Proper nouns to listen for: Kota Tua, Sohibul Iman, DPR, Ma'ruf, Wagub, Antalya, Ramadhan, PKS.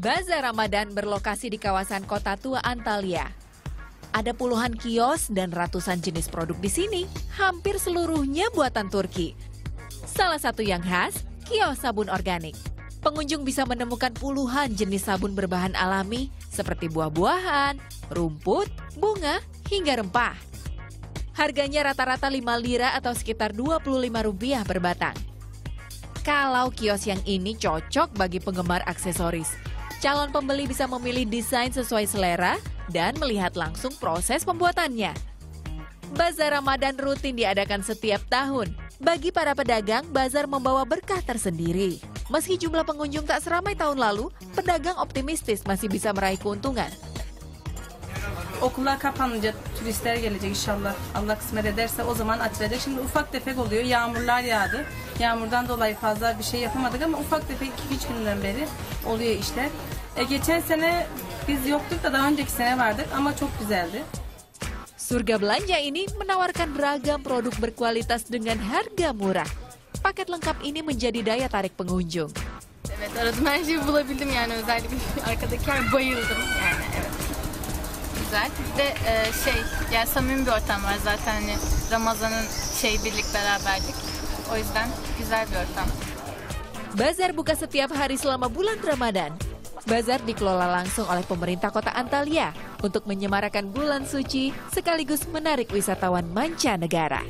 Bazar Ramadan berlokasi di kawasan Kota Tua, Antalya. Ada puluhan kios dan ratusan jenis produk di sini, hampir seluruhnya buatan Turki. Salah satu yang khas, kios sabun organik. Pengunjung bisa menemukan puluhan jenis sabun berbahan alami seperti buah-buahan, rumput, bunga, hingga rempah. Harganya rata-rata 5 lira atau sekitar 25 rupiah per batang. Kalau kios yang ini cocok bagi penggemar aksesoris. Calon pembeli bisa memilih desain sesuai selera dan melihat langsung proses pembuatannya. Bazar Ramadan rutin diadakan setiap tahun. Bagi para pedagang, bazar membawa berkah tersendiri. Meski jumlah pengunjung tak seramai tahun lalu, pedagang optimistis masih bisa meraih keuntungan. Okullar kapanınca turistler gelecek inşallah. Allah kısmet ederse o zaman açılacak. Şimdi ufak tefek oluyor. Yağmurlar yağdı. Yağmurdan dolayı fazla bir şey yapamadık ama ufak tefek 2-3 günden beri oluyor işler. Geçen sene biz yoktuk da daha önceki sene vardık ama çok güzeldi. Surga Belanja ini menawarkan beragam produk berkualitas dengan harga murah. Paket lengkap ini menjadi daya tarik pengunjung. Evet, aradım her şeyi bulabildim yani özellikle arkadaki yer bayıldım yani evet. Güzel. Bir de yani samimi bir ortam var zaten hani Ramazan'ın birlik beraberlik. O yüzden güzel bir ortam. Bazar buka setiap hari selama bulan Ramadan. Bazar dikelola langsung oleh pemerintah Kota Antalya untuk menyemarakan bulan suci sekaligus menarik wisatawan mancanegara.